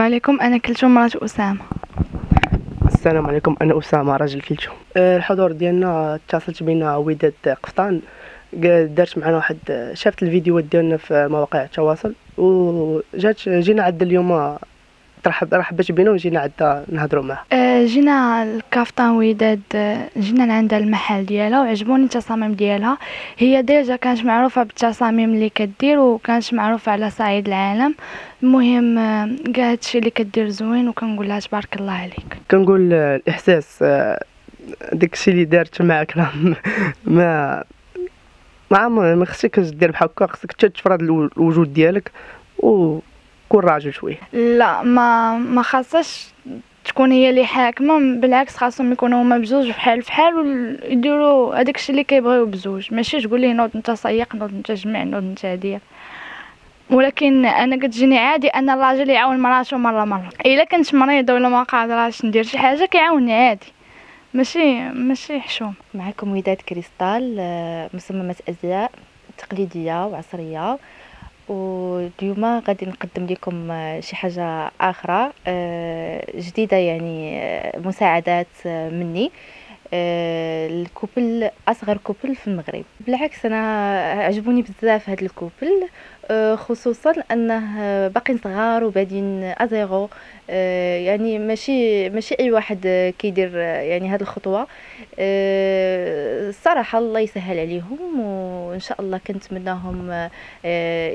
عليكم، انا كلثوم مرات اسامه. السلام عليكم، انا اسامه راجل كلثوم. الحضور ديالنا اتصلت بينا وداد قفطان، دارت معنا واحد، شافت الفيديوهات ديالنا في مواقع التواصل وجات جينا عند اليوم، رحبت بينا وجينا عندها نهضروا معها. جينا الكافطان وداد، جينا لعندها المحل ديالها وعجبوني التصاميم ديالها. هي ديجا كانت معروفه بالتصاميم اللي كدير وكانت معروفه على صعيد العالم. المهم كاع هادشي اللي كدير زوين وكنقول لها تبارك الله عليك. كنقول الاحساس داكشي اللي دارت معاك راه ما خصكش دير بحال هكا، خصك تفرض الوجود ديالك وكون راجل شويه. لا ما خاصش تكون هي اللي حاكمه، بالعكس خاصهم يكونوا هما بجوج فحال فحال ويديروا هذاك الشيء اللي كيبغيو بجوج، ماشي تقول ليه نوض انت سيق، نوض انت جمع، نوض انت هاديه. ولكن انا كتجيني عادي ان الراجل يعاون مراته مره، الا كنت مريضه ولا ما قادراش ندير شي حاجه كيعاونني عادي، ماشي حشوم. معكم وداد كريستال، مصممه ازياء تقليديه وعصريه، واليوم غادي نقدم لكم شي حاجه اخرى جديده، يعني مساعدات مني الكوبل، اصغر كوبل في المغرب. بالعكس انا عجبوني بزاف هاد الكوبل، خصوصا انه باقيين صغار وبادين ازيرو، يعني ماشي اي واحد كيدير يعني هاد الخطوه. الصراحه الله يسهل عليهم، وان شاء الله كنتمناهم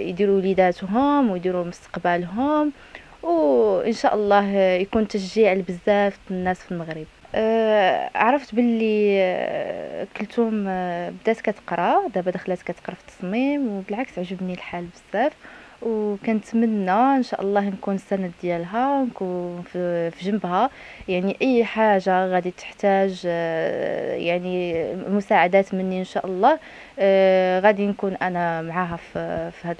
يديروا وليداتهم ويديروا مستقبلهم، وان شاء الله يكون تشجيع لبزاف الناس في المغرب. عرفت باللي كلثوم بدات كتقرا، دابا دخلت كتقرا في التصميم، وبالعكس عجبني الحال بزاف، وكنتمنى ان شاء الله نكون السند ديالها، نكون في جنبها، يعني اي حاجه غادي تحتاج يعني مساعدات مني ان شاء الله غادي نكون انا معاها في هذا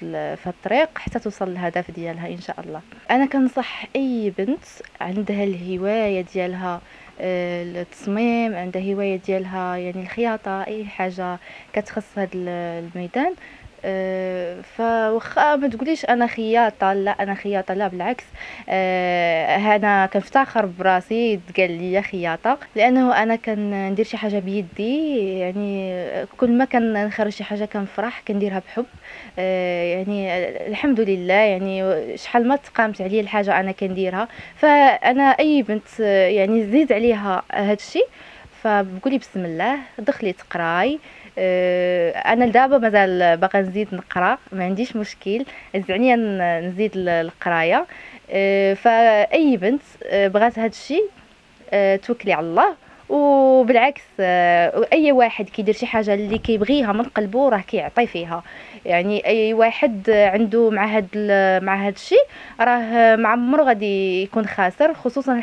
الطريق حتى توصل للهدف ديالها ان شاء الله. انا كنصح اي بنت عندها الهوايه ديالها التصميم، عندها هوايه ديالها يعني الخياطه، اي حاجه كتخص هذا الميدان، فواخا ما تقوليش انا خياطه، لا انا خياطه، لا بالعكس انا كنفتخر براسي تقال لي خياطه، لانه انا كندير شي حاجه بيدي، يعني كل ما كنخرج شي حاجه كنفرح، كنديرها بحب، يعني الحمد لله، يعني شحال ما تقامت عليا الحاجه انا كنديرها، فانا اي بنت يعني زيد عليها هادشي، فبقولي بسم الله دخلي تقراي. انا دابا مازال باغا نزيد نقرا، ما عنديش مشكل، زعني نزيد القرايه. فاي بنت بغات هذا الشيء توكلي على الله، وبالعكس اي واحد كيدير شي حاجه اللي كيبغيها من قلبه راه كيعطي فيها، يعني اي واحد عنده مع هاد الشيء راه ما عمره غادي يكون خاسر، خصوصا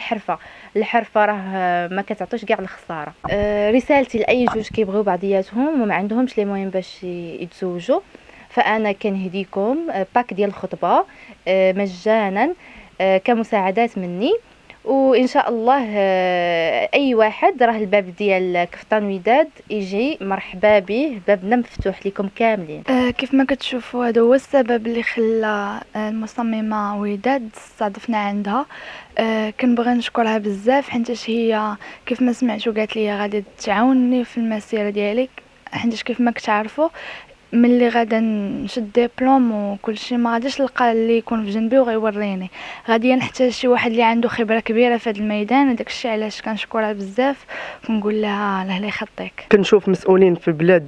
الحرفه راه ما كتعطيش كاع الخساره. رسالتي لاي جوج كيبغيو بعضياتهم وما عندهمش لي موين باش يتزوجوا، فانا كنهديكم باك ديال الخطبه مجانا كمساعدات مني، وان شاء الله اي واحد راه الباب ديال كفطان وداد يجي مرحبا به، بابنا مفتوح لكم كاملين. كيف ما كتشوفوا هذا هو السبب اللي خلى المصممه وداد صادفنا عندها. كنبغي نشكرها بزاف، حيت هي كيف ما سمعتوا قالت لي غادي تعاونني في المسيره ديالي، حيت كيف ما كتعرفوا ملي غادا نشد ديبلوم وكلشي ما غاديش نلقى اللي يكون في جنبي وغيوريني، غادي نحتاج شي واحد اللي عنده خبره كبيره في هذا الميدان. داكشي علاش كنشكرها بزاف، كنقول لها الله يخطيك. كنشوف مسؤولين في البلاد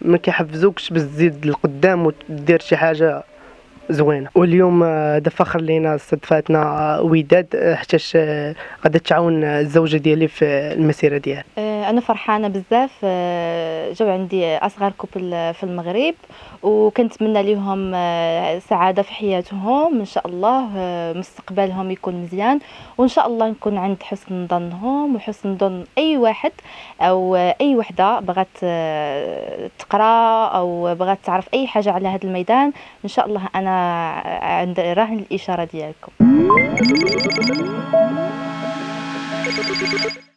ما كيحفزوكش بالزيد للقدام ودير شي حاجه زوينه. واليوم دفخر لينا صدفاتنا وداد حتى غادي تعاون الزوجه ديالي في المسيره ديالها. انا فرحانه بزاف، جاو عندي اصغر كوبل في المغرب وكنتمنى ليهم سعاده في حياتهم، ان شاء الله مستقبلهم يكون مزيان، وان شاء الله نكون عند حسن ظنهم وحسن ظن اي واحد او اي وحده بغات تقرا او بغات تعرف اي حاجه على هذا الميدان. ان شاء الله انا عند راهن الاشاره ديالكم.